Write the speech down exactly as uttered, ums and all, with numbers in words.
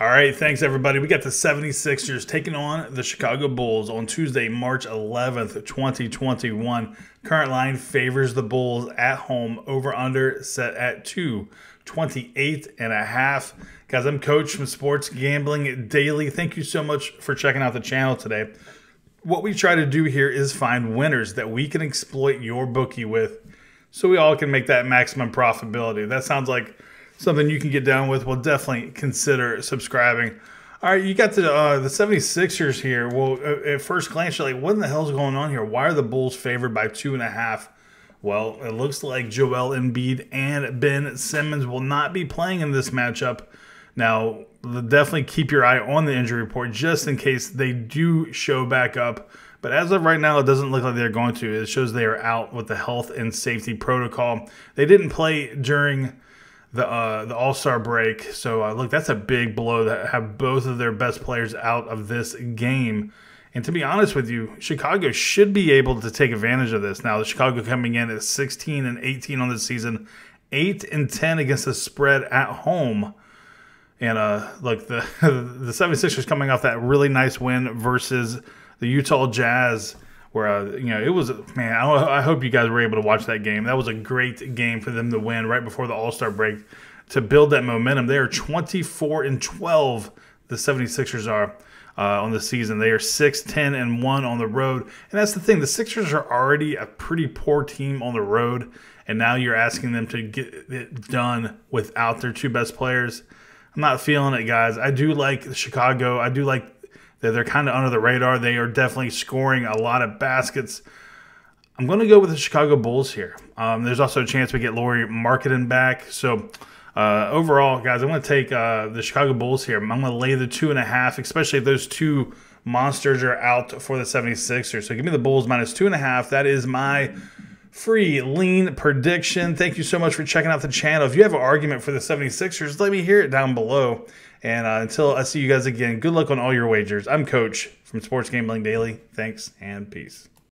All right, thanks, everybody. We got the seventy-sixers taking on the Chicago Bulls on Tuesday, March eleventh, twenty twenty-one. Current line favors the Bulls at home, over-under set at two twenty-eight and a half. Guys, I'm Coach from Sports Gambling Daily. Thank you so much for checking out the channel today. What we try to do here is find winners that we can exploit your bookie with so we all can make that maximum profitability. That sounds like something you can get down with. Well, definitely consider subscribing. All right, you got the uh, the seventy-sixers here. Well, at first glance, you're like, what in the hell's going on here? Why are the Bulls favored by two and a half? Well, it looks like Joel Embiid and Ben Simmons will not be playing in this matchup. Now, definitely keep your eye on the injury report just in case they do show back up. But as of right now, it doesn't look like they're going to. It shows they are out with the health and safety protocol. They didn't play during the uh, the All-Star break. So, uh, look, that's a big blow that have both of their best players out of this game. And to be honest with you, Chicago should be able to take advantage of this. Now, the Chicago coming in at sixteen and eighteen on the season, eight and ten against the spread at home. And, uh, look, the, the seventy-sixers coming off that really nice win versus the Utah Jazz, where, uh, you know, it was, man, I, I hope you guys were able to watch that game. That was a great game for them to win right before the All-Star break to build that momentum. They are twenty-four and twelve, the seventy-sixers are, uh, on the season. They are six, ten, and one on the road. And that's the thing. The Sixers are already a pretty poor team on the road, and now you're asking them to get it done without their two best players. I'm not feeling it, guys. I do like Chicago. I do like that they're kind of under the radar. They are definitely scoring a lot of baskets. I'm going to go with the Chicago Bulls here. Um, there's also a chance we get Lauri Markkanen back. So uh, overall, guys, I'm going to take uh, the Chicago Bulls here. I'm going to lay the two and a half, especially if those two monsters are out for the seventy-sixers. So give me the Bulls minus two and a half. That is my free lean prediction. Thank you so much for checking out the channel. If you have an argument for the seventy-sixers, let me hear it down below. And uh, until I see you guys again, good luck on all your wagers. I'm Coach from Sports Gambling Daily. Thanks and peace.